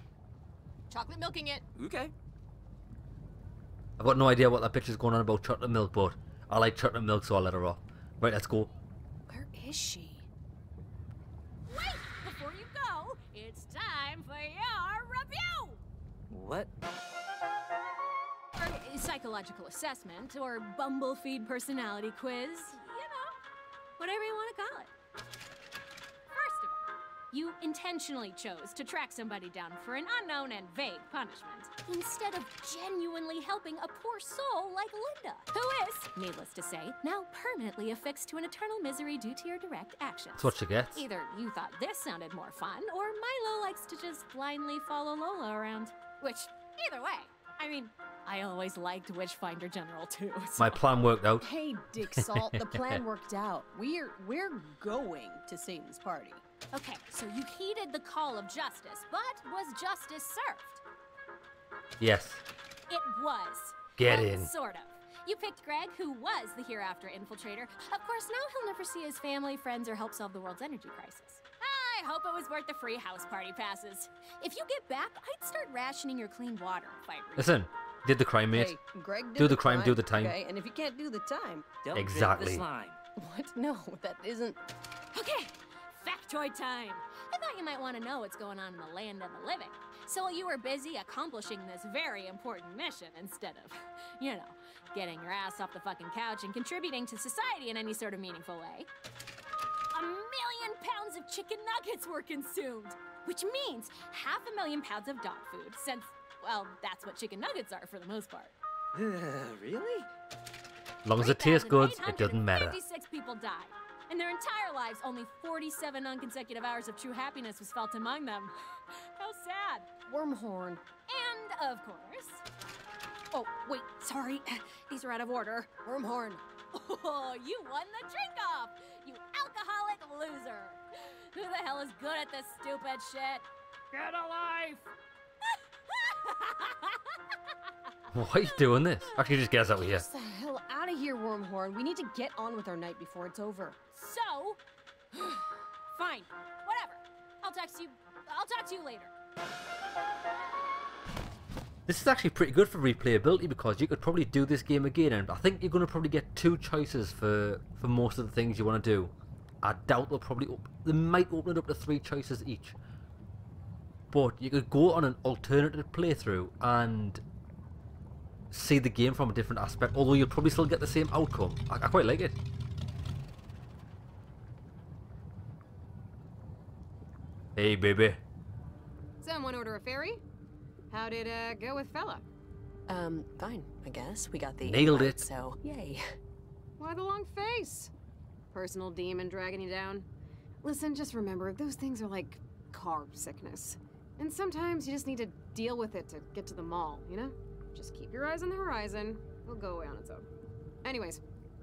Chocolate milking it. Okay. I've got no idea what that bitch is going on about chocolate milk, but I like chocolate milk, so I'll let her off. Right, let's go. Where is she? Wait! Before you go, it's time for your review! What? Or psychological assessment, or bumblefeed personality quiz. You know, whatever you want to call it. You intentionally chose to track somebody down for an unknown and vague punishment, instead of genuinely helping a poor soul like Linda, who is, needless to say, now permanently affixed to an eternal misery due to your direct actions. That's what you get. Either you thought this sounded more fun, or Milo likes to just blindly follow Lola around. Which, either way, I mean, I always liked Witchfinder General too. So. My plan worked out. Hey, Dick Salt, the plan worked out. We're going to Satan's party. Okay, so you heeded the call of justice, but was justice served? Yes. It was. Get in. Sort of. You picked Greg, who was the hereafter infiltrator. Of course, now he'll never see his family, friends, or help solve the world's energy crisis. I hope it was worth the free house party passes. If you get back, I'd start rationing your clean water. Listen, did the crime, mate. Hey, Greg did do the crime, do the time. Okay, and if you can't do the time, don't exactly. What? No, that isn't. Okay. Factoid time. I thought you might want to know what's going on in the land of the living. So while you were busy accomplishing this very important mission instead of, you know, getting your ass off the fucking couch and contributing to society in any sort of meaningful way, 1 million pounds of chicken nuggets were consumed, which means 500,000 pounds of dog food, since, well, that's what chicken nuggets are for the most part. Really? As long as it tastes good, it doesn't matter. 56 people died. In their entire lives, only 47 non-consecutive hours of true happiness was felt among them. How sad. Wormhorn. And, of course... Oh, wait, sorry. These are out of order. Wormhorn. Oh, you won the drink-off! You alcoholic loser! Who the hell is good at this stupid shit? Get a life! Why are you doing this? I can just get us out of here. Get the hell out of here, Wormhorn. We need to get on with our night before it's over. So... Fine. Whatever. I'll talk to you later. This is actually pretty good for replayability, because you could probably do this game again, and I think you're going to probably get 2 choices for most of the things you want to do. I doubt they'll probably... They might open it up to 3 choices each. But you could go on an alternative playthrough and see the game from a different aspect, although you'll probably still get the same outcome. I quite like it. Hey, baby. Someone order a ferry? How did go with Fela? Fine, I guess. We got the nailed invite, it. So yay. Why the long face? Personal demon dragging you down. Listen, just remember, those things are like car sickness, and sometimes you just need to deal with it to get to the mall. You know, just keep your eyes on the horizon. It'll go away on its own. Anyways,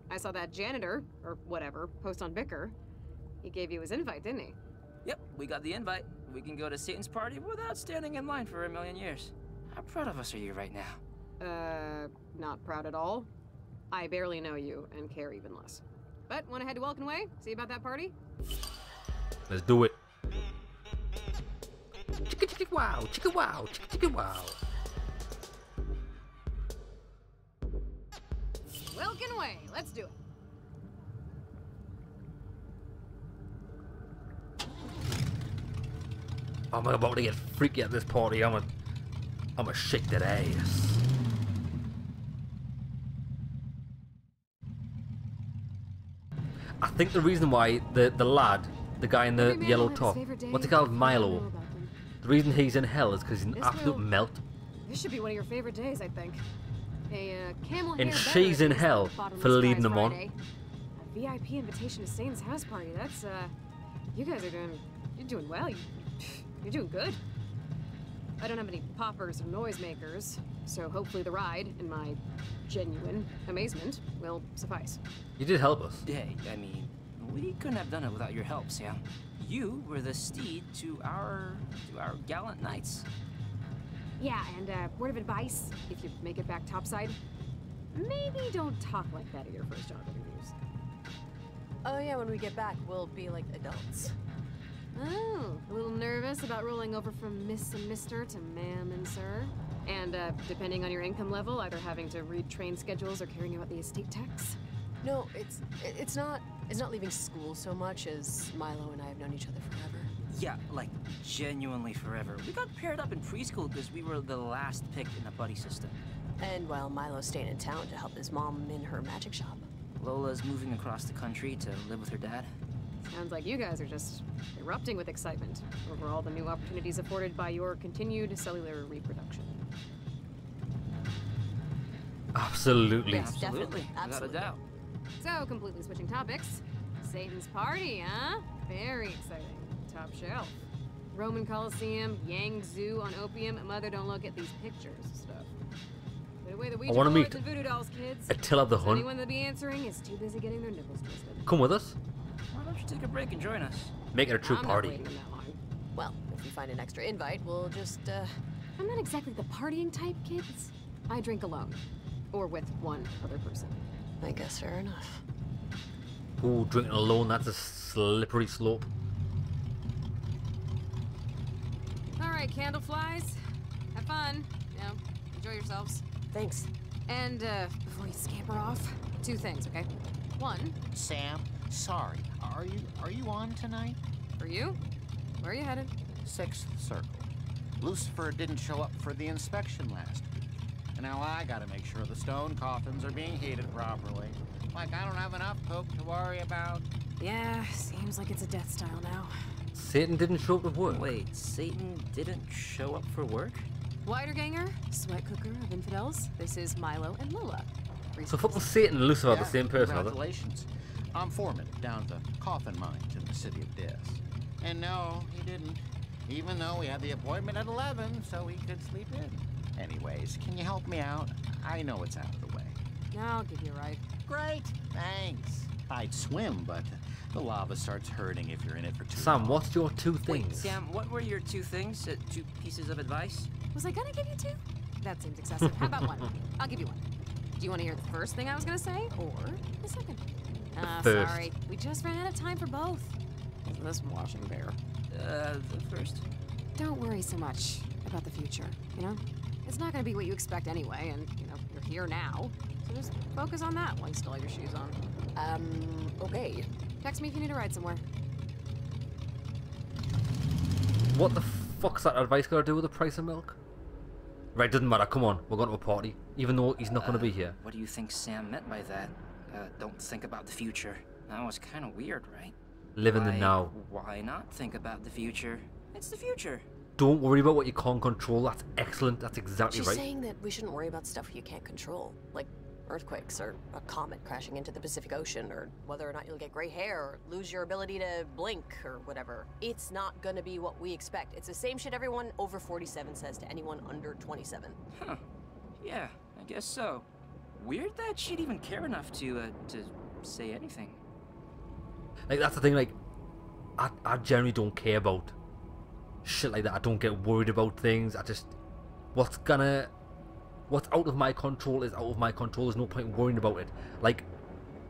I saw that janitor or whatever post on Bicker. He gave you his invite, didn't he? Yep, we got the invite. We can go to Satan's party without standing in line for 1,000,000 years. How proud of us are you right now? Not proud at all. I barely know you and care even less. But want to head to Welkin Way? See about that party? Let's do it. Chicka chicka wow, chicka wow, chicka chicka wow. Welkin Way, let's do it. I'm about to get freaky at this party. I'm gonna shake that ass. I think the reason why the lad, the guy in the yellow top, what's he called, Milo? The reason he's in hell is because he's an absolute melt. This should be one of your favorite days, I think. And she's in hell for leading them on. A VIP invitation to Satan's house party. That's you guys are doing. You're doing well. You're doing good. I don't have any poppers or noisemakers, so hopefully the ride, in my genuine amazement, will suffice. You did help us. Yeah, I mean, we couldn't have done it without your help, Sam. You were the steed to our gallant knights. Yeah, and word of advice, if you make it back topside, maybe don't talk like that at your first job interviews. Oh yeah, when we get back, we'll be like adults. Oh, a little nervous about rolling over from Miss and Mister to Ma'am and Sir? And, depending on your income level, either having to retrain schedules or carrying out the estate tax? No, it's not leaving school so much as Milo and I have known each other forever. Yeah, like, genuinely forever. We got paired up in preschool because we were the last picked in the buddy system. And while Milo stayed in town to help his mom in her magic shop. Lola's moving across the country to live with her dad. Sounds like you guys are just erupting with excitement over all the new opportunities afforded by your continued cellular reproduction. Absolutely. Yeah, absolutely. Absolutely. Without a doubt. So, completely switching topics. Satan's party, huh? Very exciting. Top shelf. Roman Coliseum, Yang Zoo on opium. Mother, don't look at these pictures and stuff. I want to meet Attila the Hun. Anyone that'll be answering is too busy getting their nipples twisted. Come with us. Why don't you take a break and join us? Make it a true party. Well, if we find an extra invite, we'll just, I'm not exactly the partying type, kids. I drink alone. Or with one other person. I guess fair enough. Ooh, drinking alone, that's a slippery slope. Alright, candleflies. Have fun. You know, enjoy yourselves. Thanks. And, before you scamper off, two things, okay? One, Sam, sorry, are you on tonight? Are you? Where are you headed? Sixth Circle. Lucifer didn't show up for the inspection last week. And now I gotta make sure the stone coffins are being heated properly. Like, I don't have enough poop to worry about. Yeah, seems like it's a death style now. Satan didn't show up for work. Wait, Satan didn't show up for work? Widerganger, sweat cooker of infidels. This is Milo and Lola. So football Satan and Lucifer are the same person, are they? I'm foreman down the coffin mines in the city of Death. And no, he didn't. Even though we had the appointment at 11, so he could sleep in. Anyways, can you help me out? I know it's out of the way. No, I'll give you a ride. Great, thanks. I'd swim, but the lava starts hurting if you're in it for too long. Sam, what's your two things? Wait, Sam, what were your two things? Two pieces of advice? Was I gonna give you two? That seems excessive. How about one? I'll give you one. Do you want to hear the first thing I was gonna say, or the second? First. Sorry, we just ran out of time for both. This washing bear. The first. Don't worry so much about the future. You know, it's not gonna be what you expect anyway, and you know you're here now, so just focus on that while you still have your shoes on. Okay. Text me if you need a ride somewhere. What the fuck's that advice gotta do with the price of milk? Right, doesn't matter, come on, we're going to a party, even though he's not going to be here. What do you think Sam meant by that? Don't think about the future. That was kind of weird, right? Live in the now. Why not think about the future? It's the future. Don't worry about what you can't control, that's excellent, that's exactly right. She's saying that we shouldn't worry about stuff you can't control, like earthquakes, or a comet crashing into the Pacific Ocean, or whether or not you'll get gray hair, or lose your ability to blink, or whatever. It's not gonna be what we expect. It's the same shit everyone over 47 says to anyone under 27. Huh. Yeah, I guess so. Weird that she'd even care enough to say anything. Like, that's the thing, like, I generally don't care about shit like that. I don't get worried about things. I just, what's out of my control is out of my control. There's no point worrying about it. Like,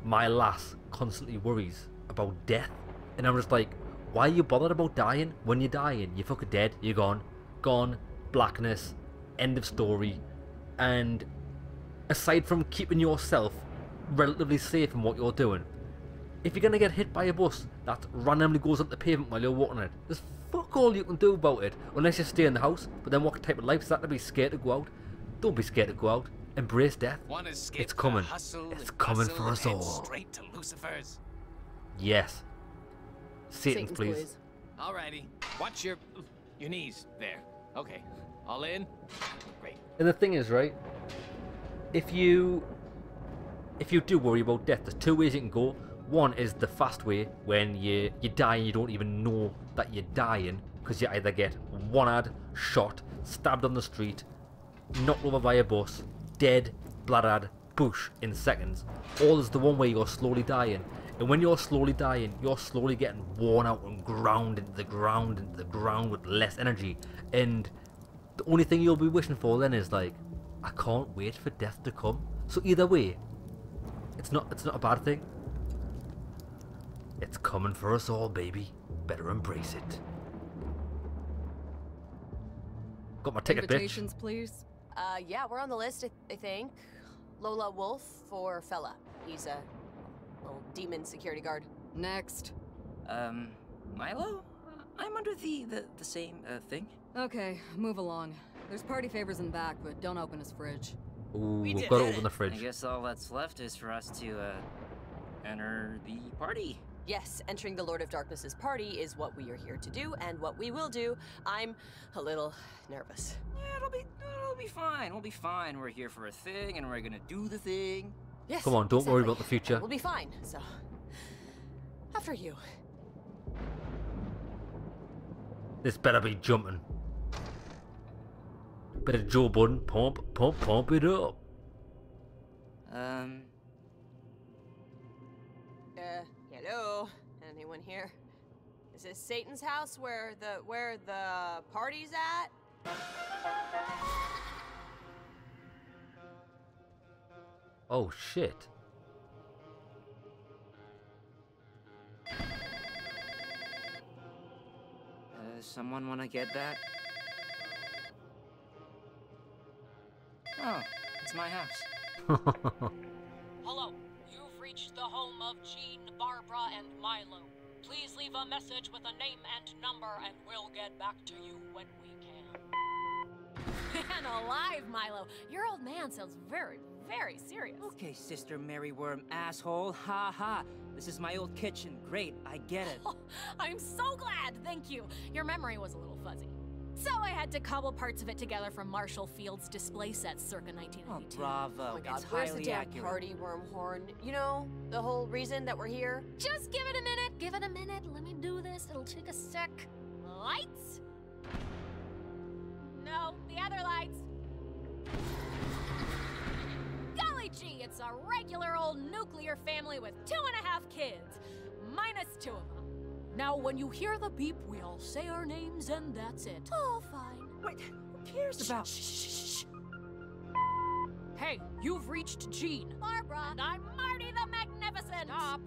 my lass constantly worries about death. And I'm just like, why are you bothered about dying? When you're dying, you're fucking dead. You're gone. Gone. Blackness. End of story. And aside from keeping yourself relatively safe in what you're doing, if you're going to get hit by a bus that randomly goes up the pavement while you're walking it, there's fuck all you can do about it. Unless you stay in the house. But then what type of life is that to be scared to go out? Don't be scared to go out. Embrace death. It's coming. It's coming for us all. Straight to Lucifer's. Yes. Satan's please. Alrighty. Watch your knees there. Okay. All in. Great. And the thing is, right? If you do worry about death, there's two ways you can go. One is the fast way, when you die and you don't even know that you're dying, because you either get one-eyed, shot, stabbed on the street, knocked over by a bus, dead, bladdered, boosh in seconds. Or there's the one where you're slowly dying. And when you're slowly dying, you're slowly getting worn out and ground into the ground with less energy. And the only thing you'll be wishing for then is like, I can't wait for death to come. So either way, it's not a bad thing. It's coming for us all, baby. Better embrace it. Got my ticket, bitch. Please. Yeah, we're on the list, I think. Lola Wolf for Fela. He's a little demon security guard. Next. Milo? I'm under the same thing. Okay, move along. There's party favors in the back, but don't open his fridge. Ooh, we've got to open the fridge. I guess all that's left is for us to enter the party. Yes, entering the Lord of Darkness's party is what we are here to do and what we will do. I'm a little nervous. Yeah, it'll be fine. We'll be fine. We're here for a thing and we're gonna do the thing. Yes, come on, don't worry about the future. We'll be fine, so after you. This better be jumping. Better jaw button, pump it up. Hello? Anyone here? Is this Satan's house where the party's at? Oh shit. Someone wanna get that? Oh, it's my house. Hello. You've reached the home of Jean, Barbara, and Milo. Please leave a message with a name and number, and we'll get back to you when we can. Man alive, Milo. Your old man sounds very, very serious. Okay, Sister Mary Worm asshole. Ha ha. This is my old kitchen. Great, I get it. Oh, I'm so glad. Thank you. Your memory was a little fuzzy. So I had to cobble parts of it together from Marshall Field's display sets circa 1992. Oh, bravo. Oh my God, it's where's highly the damn accurate. Party, Wormhorn? You know, the whole reason that we're here? Just give it a minute. Give it a minute. Let me do this. It'll take a sec. Lights? No, the other lights. Golly gee, it's a regular old nuclear family with 2.5 kids. Minus 2 of them. Now, when you hear the beep, we all say our names, and that's it. Oh, fine. Wait, who cares about... Shh, shh, shh. Hey, you've reached Jean. Barbara. And I'm Marty the Magnificent. Stop.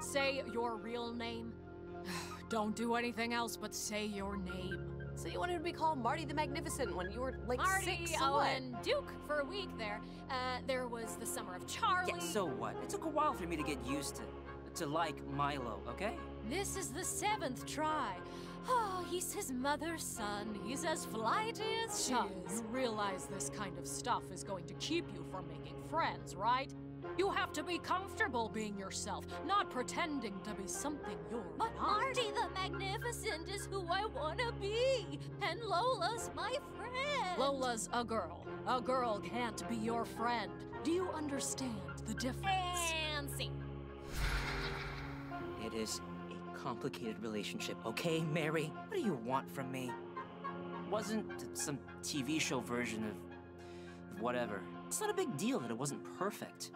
Say your real name. Don't do anything else but say your name. So you wanted to be called Marty the Magnificent when you were, like, Marty, 6 Owen, Duke for a week there. There was the Summer of Charlie. Yeah, so what? It took a while for me to get used to like Milo, okay? This is the 7th try. Oh, he's his mother's son. He's as flighty as she is. You realize this kind of stuff is going to keep you from making friends, right? You have to be comfortable being yourself, not pretending to be something you're not. But Marty the Magnificent is who I want to be, and Lola's my friend. Lola's a girl. A girl can't be your friend. Do you understand the difference? And see. It is... complicated relationship, okay, Mary? What do you want from me? Wasn't some TV show version of whatever. It's not a big deal that it wasn't perfect.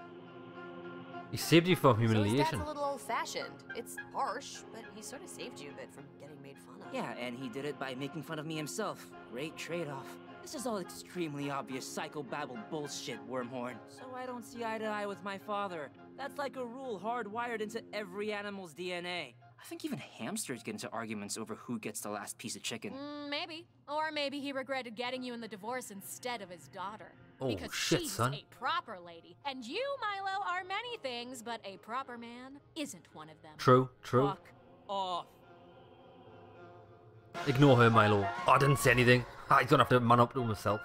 He saved you from humiliation. So his dad's a little old-fashioned. It's harsh, but he sort of saved you a bit from getting made fun of. Yeah, and he did it by making fun of me himself. Great trade-off. This is all extremely obvious psychobabble bullshit, Wormhorn. So I don't see eye to eye with my father. That's like a rule hardwired into every animal's DNA. I think even hamsters get into arguments over who gets the last piece of chicken. Maybe. Or maybe he regretted getting you in the divorce instead of his daughter. Oh, because shit, she's son. A proper lady. And you, Milo, are many things, but a proper man isn't one of them. True, true. Fuck off. Ignore her, Milo. Oh, I didn't say anything. Ah, he's gonna have to man up to himself.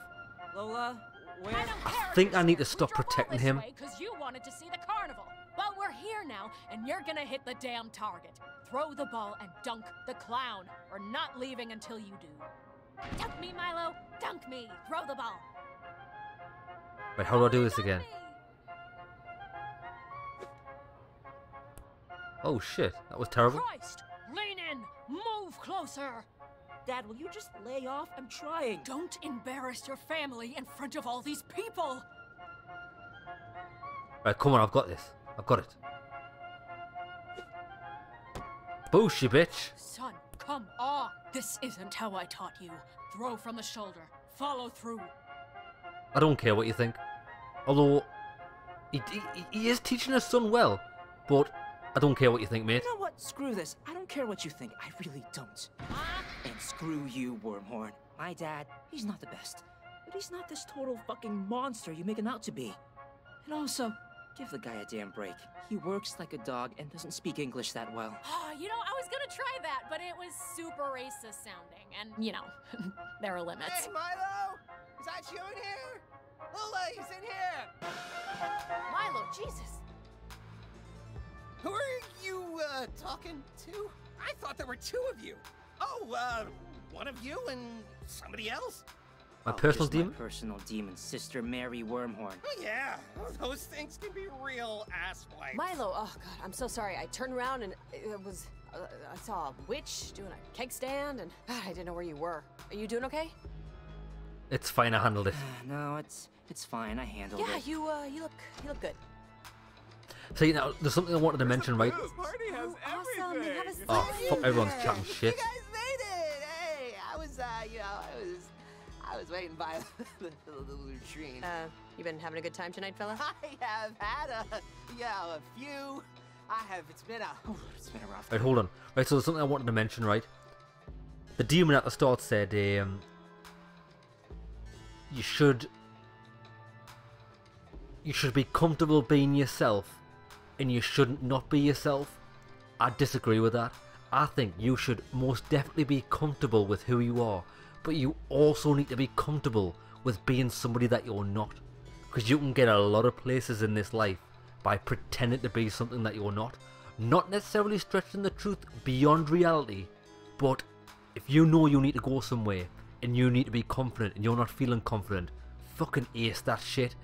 Lola, where? I think I need to stop protecting him. Because you wanted to see the carnival. Well, we're here now, and you're gonna hit the damn target. Throw the ball and dunk the clown. We're not leaving until you do. Dunk me, Milo. Dunk me. Throw the ball. Wait, how do I do this again? Oh shit, that was terrible. Christ, lean in. Move closer. Dad, will you just lay off? I'm trying. Don't embarrass your family in front of all these people. Right, come on, I've got this. I've got it. Bullshit, bitch. Son, come on. This isn't how I taught you. Throw from the shoulder. Follow through. I don't care what you think. Although, he is teaching his son well. But I don't care what you think, mate. You know what? Screw this. I don't care what you think. I really don't. And screw you, Wormhorn. My dad, he's not the best. But he's not this total fucking monster you make him out to be. And also... give the guy a damn break. He works like a dog and doesn't speak English that well. Oh, you know, I was gonna try that, but it was super racist sounding. And, you know, there are limits. Hey, Milo! Is that you in here? Lola, he's in here! Milo, Jesus! Who are you talking to? I thought there were two of you. Oh, one of you and somebody else? My personal demon? My personal demon, Sister Mary Wormhorn. Oh, yeah. Those things can be real asswipes. Milo, oh, God, I'm so sorry. I turned around and it was... I saw a witch doing a keg stand and I didn't know where you were. Are you doing okay? It's fine. I handled it. No, it's fine. I handled it. Yeah, you look good. See, now there's something I wanted to mention, right? Party has everything. Oh, fuck, everyone's chatting shit. You guys made it. Hey, I was, you know, I was waiting by the latrine. You been having a good time tonight, fella? I have had a few. It's been a rough time. Right, hold on. Right, so there's something I wanted to mention, right? The demon at the start said, you should be comfortable being yourself, and you shouldn't not be yourself. I disagree with that. I think you should most definitely be comfortable with who you are, but you also need to be comfortable with being somebody that you're not, because you can get a lot of places in this life by pretending to be something that you're not. Not necessarily stretching the truth beyond reality, but if you know you need to go somewhere and you need to be confident and you're not feeling confident, fucking ace that shit,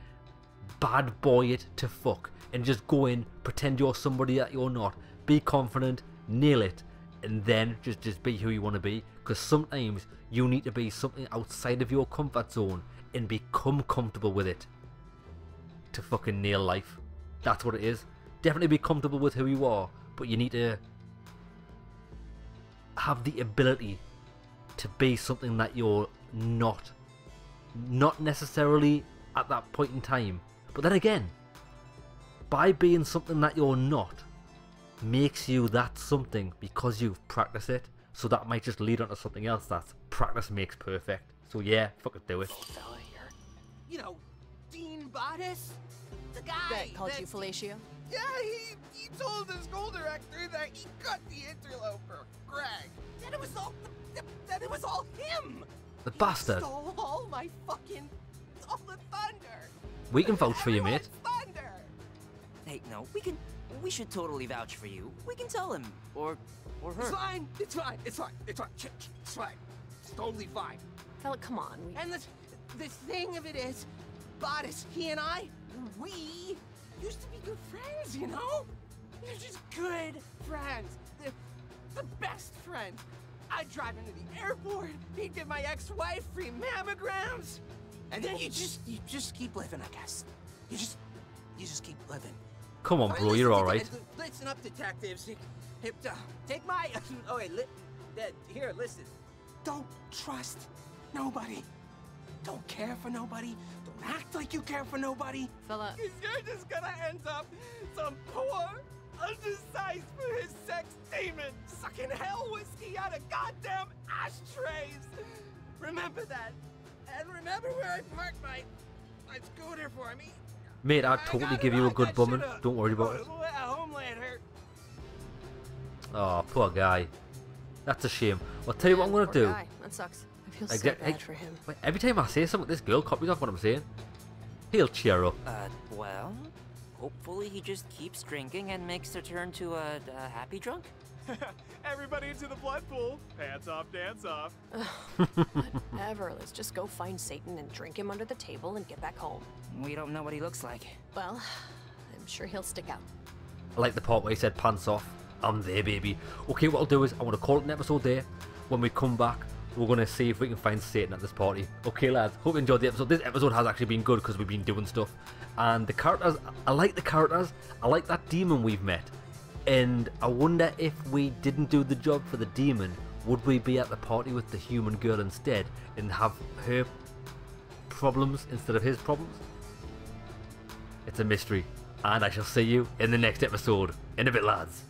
bad boy it to fuck, and just go in, pretend you're somebody that you're not, be confident, nail it, and then just be who you want to be, because sometimes you need to be something outside of your comfort zone and become comfortable with it to fucking nail life. That's what it is. Definitely be comfortable with who you are, but you need to have the ability to be something that you're not. Not necessarily at that point in time. But then again, by being something that you're not makes you that something because you've practiced it. So that might just lead on to something else. That's practice makes perfect. So yeah, fucking do it. Fella here. You know, Dean Bodice? The guy that called you Felicia? Yeah, he told his school director that he cut the interloper, Greg. Then it was all him. The bastard. He stole all my fucking, all the thunder. We can vouch for you, mate. Thunder. Hey, no, we should totally vouch for you. We can tell him or her. It's fine. It's totally fine. Fella, come on. And the thing of it is, Bodice, he and I, we used to be good friends, you know? We're just good friends. The best friends. I'd drive into the airport, he'd give my ex-wife free mammograms. And then you just keep living, I guess. You just keep living. Come on, bro, you're all right. Listen up, detectives. Take my... Oh, wait, here, listen. Don't trust nobody. Don't care for nobody. Don't act like you care for nobody. Fella. You're just gonna end up some poor, undersized for his sex demon, sucking hell whiskey out of goddamn ashtrays. Remember that. And remember where I parked my scooter for me. Mate, I'd totally give you a good bumming. Don't worry about it. Oh, poor guy. That's a shame. I'll tell you what I'm gonna do. That sucks. I feel so bad for him. Every time I say something, this girl copies off what I'm saying. He'll cheer up. Well, hopefully he just keeps drinking and makes the turn to a happy drunk. Everybody into the blood pool. Pants off, dance off. Whatever, let's just go find Satan and drink him under the table and get back home. We don't know what he looks like. Well, I'm sure he'll stick out. I like the part where he said pants off. I'm there, baby. Okay, what I'll do is I want to call it an episode there. When we come back, we're going to see if we can find Satan at this party. Okay, lads, hope you enjoyed the episode. This episode has actually been good because we've been doing stuff. And the characters, I like the characters. I like that demon we've met. And I wonder if we didn't do the job for the demon, would we be at the party with the human girl instead and have her problems instead of his problems? It's a mystery. And I shall see you in the next episode. In a bit, lads.